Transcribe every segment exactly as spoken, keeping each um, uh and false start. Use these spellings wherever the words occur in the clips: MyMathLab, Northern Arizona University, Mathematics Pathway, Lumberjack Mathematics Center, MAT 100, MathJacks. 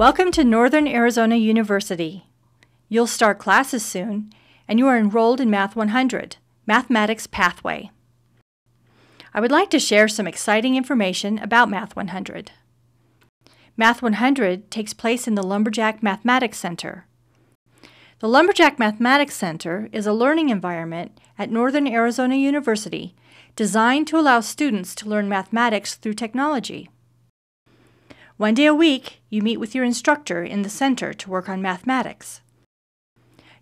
Welcome to Northern Arizona University. You'll start classes soon, and you are enrolled in Math one hundred, Mathematics Pathway. I would like to share some exciting information about Math one hundred. Math one hundred takes place in the Lumberjack Mathematics Center. The Lumberjack Mathematics Center is a learning environment at Northern Arizona University designed to allow students to learn mathematics through technology. One day a week, you meet with your instructor in the center to work on mathematics.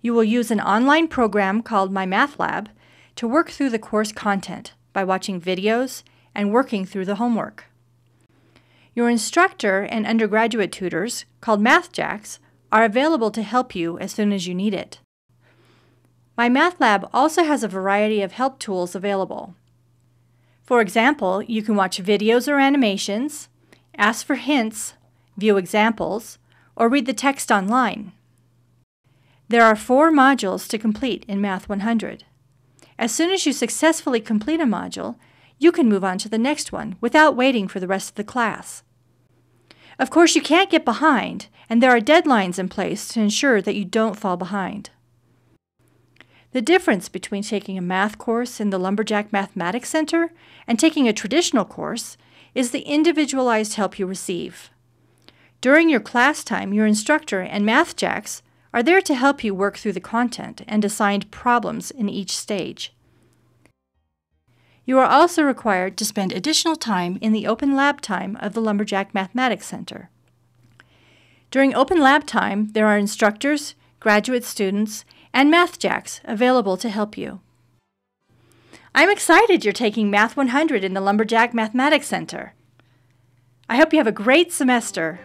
You will use an online program called MyMathLab to work through the course content by watching videos and working through the homework. Your instructor and undergraduate tutors, called MathJacks, are available to help you as soon as you need it. MyMathLab also has a variety of help tools available. For example, you can watch videos or animations, ask for hints, view examples, or read the text online. There are four modules to complete in Math one hundred. As soon as you successfully complete a module, you can move on to the next one without waiting for the rest of the class. Of course, you can't get behind, and there are deadlines in place to ensure that you don't fall behind. The difference between taking a math course in the Lumberjack Mathematics Center and taking a traditional course is the individualized help you receive. During your class time, your instructor and MathJacks are there to help you work through the content and assigned problems in each stage. You are also required to spend additional time in the open lab time of the Lumberjack Mathematics Center. During open lab time, there are instructors, graduate students, and MathJacks available to help you. I'm excited you're taking Math one hundred in the Lumberjack Mathematics Center. I hope you have a great semester.